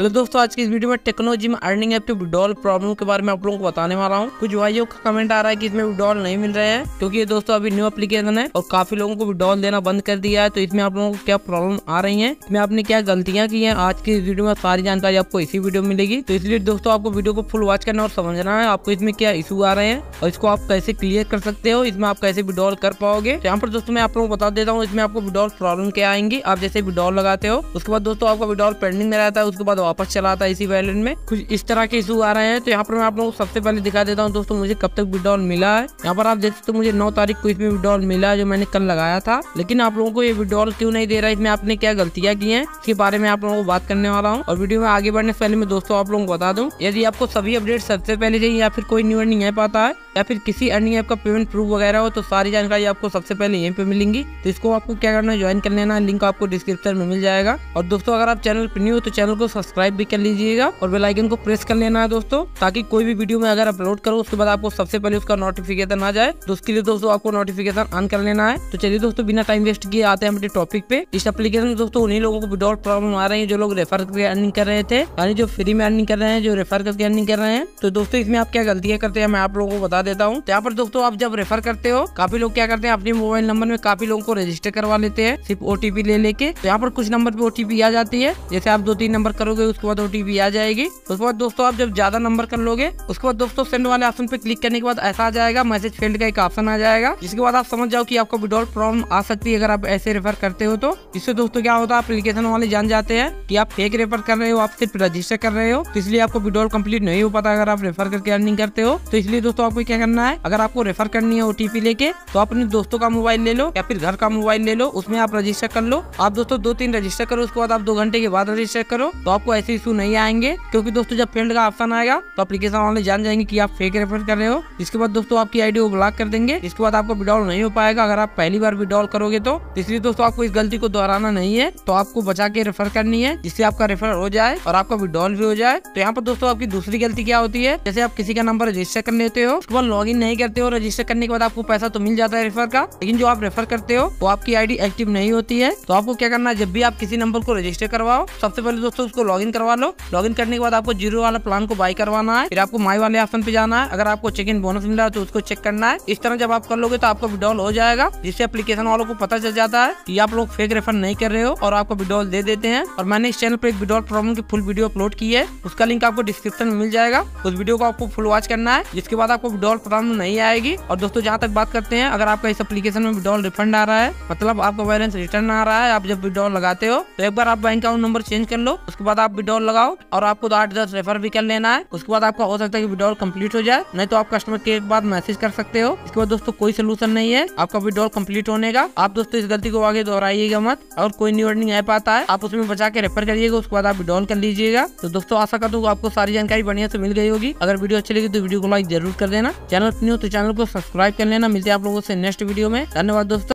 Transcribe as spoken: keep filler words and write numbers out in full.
Hello दोस्तों, आज की इस वीडियो में टेक्नोलॉजी में अर्निंग ऐप के विड्रॉल प्रॉब्लम के बारे में आप लोगों को बताने वाला हूं। कुछ भाइयों का कमेंट आ रहा है कि इसमें विड्रॉल नहीं मिल रहे हैं, क्योंकि ये दोस्तों अभी न्यू एप्लीकेशन है और काफी लोगों को विड्रॉल देना बंद कर दिया है। तो इसमें आप लोगों को क्या प्रॉब्लम आ रही है, इसमें आपने क्या गलतियां की है, आज की इस वीडियो में सारी जानकारी आपको इसी वीडियो में मिलेगी। तो इसलिए दोस्तों आपको वीडियो को फुल वॉच करना और समझना है आपको इसमें क्या इशू आ रहे हैं और इसको आप कैसे क्लियर कर सकते हो, इसमें आप कैसे विड्रॉल कर पाओगे। यहाँ पर दोस्तों मैं आप लोगों को बता देता हूँ इसमें आपको विड्रॉल प्रॉब्लम क्या आएंगी। आप जैसे विड्रॉल लगाते हो उसके बाद दोस्तों आपका विड्रॉल पेंडिंग में रहता है, उसके बाद वापस चला आता है इसी वैलेट में। कुछ इस तरह के इशू आ रहे हैं। तो यहाँ पर मैं आप लोगों को सबसे पहले दिखा देता हूँ दोस्तों मुझे कब तक विड्रॉल मिला है। यहाँ पर आप देख सकते हो मुझे नौ तारीख को इसमें विड्रॉल मिला जो मैंने कल लगाया था। लेकिन आप लोगों को ये विड्रॉल क्यों नहीं दे रहा है, इसमें आपने क्या गलतियां की हैं, इसके बारे में आप लोगों को बात करने वाला हूँ। और वीडियो में आगे बढ़ने से पहले मैं दोस्तों आप लोगों को बता दूँ, यदि आपको सभी अपडेट सबसे पहले चाहिए या फिर कोई न्यू अर्निंग ऐप आता है या फिर किसी अर्निंग ऐप का पेमेंट प्रूफ वगैरह हो तो सारी जानकारी आपको सबसे पहले यहीं पे मिलेंगी। तो इसको आपको क्या करना है, ज्वाइन कर लेना है, लिंक आपको डिस्क्रिप्शन में मिल जाएगा। और दोस्तों अगर आप चैनल पर न्यू हो तो चैनल को सब्सक्राइब भी कर लीजिएगा और बेल आइकन को प्रेस कर लेना है दोस्तों, ताकि कोई भी वीडियो में अगर अपलोड करो उसके बाद आपको सबसे पहले उसका नोटिफिकेशन आ जाए। तो उसके लिए दोस्तों आपको नोटिफिकेशन ऑन कर लेना है। तो चलिए दोस्तों बिना टाइम वेस्ट किए आते हैं अपने टॉपिक पे। इस एप्लीकेशन में दोस्तों उन्हीं लोगों को विड्रॉल प्रॉब्लम आ रही है जो लोग रेफर करके अर्निंग कर रहे थे, यानी जो फ्री में अर्निंग कर रहे हैं, जो रेफर करके अर्निंग कर रहे हैं। तो दोस्तों इसमें आप क्या गलतियां करते हैं मैं आप लोगों को बता देता हूँ। यहाँ पर दोस्तों आप जब रेफर करते हो काफी लोग क्या करते हैं अपने मोबाइल नंबर में काफी लोगों को रजिस्टर करवा लेते हैं सिर्फ ओटीपी ले लेके। तो यहाँ पर कुछ नंबर पे ओटीपी आ जाती है, जैसे आप दो तीन नंबर करोगे उसके बाद ओटीपी आ जाएगी। उसके बाद दोस्तों आप जब ज्यादा नंबर कर लोगे उसके बाद दोस्तों सेंड वाले ऑप्शन पे क्लिक करने के बाद ऐसा आ जाएगा मैसेज फील्ड का एक ऑप्शन आ जाएगा, जिसके बाद आप समझ जाओ कि आपको विड्रॉल प्रॉब्लम आ सकती है अगर आप ऐसे रेफर करते हो। तो इससे दोस्तों क्या होता है एप्लीकेशन वाले जान जाते हैं कि आप फेक रेफर कर रहे हो, आप सिर्फ रजिस्टर कर रहे हो, तो इसलिए आपको विड्रॉल कम्प्लीट नहीं हो पाता अगर आप रेफर करके अर्निंग करते हो। तो इसलिए दोस्तों आपको क्या करना है, अगर आपको रेफर करनी है ओटीपी लेके तो अपने दोस्तों का मोबाइल ले लो या फिर घर का मोबाइल ले लो, उसमें आप रजिस्टर कर लो। आप दोस्तों दो तीन रजिस्टर करो उसके बाद आप दो घंटे के बाद रजिस्टर करो, तो आपको ऐसे इशू नहीं आएंगे। क्योंकि दोस्तों जब फील्ड का ऑप्शन आएगा तो एप्लीकेशन वाले जान जाएंगे कि आप फेक रेफर कर रहे हो, जिसके बाद दोस्तों आपकी आईडी को ब्लॉक कर देंगे। इसके बाद आपको विड्रॉल नहीं हो पाएगा अगर आप पहली बार विड्रॉल करोगे। तो इसलिए दोस्तों आपको इस गलती को दोहराना नहीं है, तो आपको बचा के रेफर करनी है जिससे आपका रेफर हो जाए और आपका विड्रॉल भी हो जाए। तो यहाँ पर दोस्तों आपकी दूसरी गलती क्या होती है, जैसे आप किसी का नंबर रजिस्टर कर लेते हो उसके बाद लॉग इन नहीं करते हो, रजिस्टर करने के बाद आपको पैसा तो मिल जाता है रेफर का, लेकिन जो आप रेफर करते हो वो आपकी आईडी एक्टिव नहीं होती है। तो आपको क्या करना है, जब भी आप किसी नंबर को रजिस्टर करवाओ सबसे पहले दोस्तों उसको लॉगिन करवा लो। लॉगिन करने के बाद आपको जीरो वाला प्लान को बाय करवाना है, फिर आपको माई वाले ऑप्शन पे जाना है, अगर आपको चेक इन बोनस मिल रहा है तो उसको चेक करना है। इस तरह जब आप कर लोगे तो आपका विड्रॉल हो जाएगा, जिससे एप्लीकेशन वालों को पता चल जाता है कि आप लोग फेक रेफर नहीं कर रहे हो और आपको विड्रॉल दे देते हैं। और मैंने इस चैनल पर एक विड्रॉल प्रॉब्लम की फुल वीडियो अपलोड की है, उसका लिंक आपको डिस्क्रिप्शन में मिल जाएगा। उस वीडियो को आपको फुल वॉच करना है, जिसके बाद आपको विड्रॉल प्रॉब्लम नहीं आएगी। और दोस्तों जहाँ तक बात करते हैं, अगर आपका इस एप्लीकेशन में विड्रॉल रिफंड आ रहा है मतलब आपका बैलेंस रिटर्न आ रहा है, आप जब विड्रॉल लगाते हो तो एक बार आप बैंक अकाउंट नंबर चेंज कर लो, उसके बाद आप विड्रॉल लगाओ और आपको आठ दस रेफर भी कर लेना है। उसके बाद आपका हो सकता है कि विड्रॉल कंप्लीट हो जाए, नहीं तो आप कस्टमर केयर के बाद मैसेज कर सकते हो। इसके बाद दोस्तों कोई सोल्यूशन नहीं है आपका विड्रॉल कंप्लीट होने का। आप दोस्तों इस गलती को आगे दोहराइएगा मत, और कोई न्यू अर्निंग ऐप आता है आप उसमें बचा के रेफर करिएगा, उसके बाद आप विड्रॉल कर लीजिएगा। तो दोस्तों आशा करता हूँ आपको सारी जानकारी बढ़िया से मिल गई होगी। अगर वीडियो अच्छी लगी तो वीडियो को लाइक जरूर कर देना, चैनल पर न्यू हो तो चैनल को सब्सक्राइब कर लेना। मिलते हैं आप लोगों से नेक्स्ट वीडियो में। धन्यवाद दोस्तों।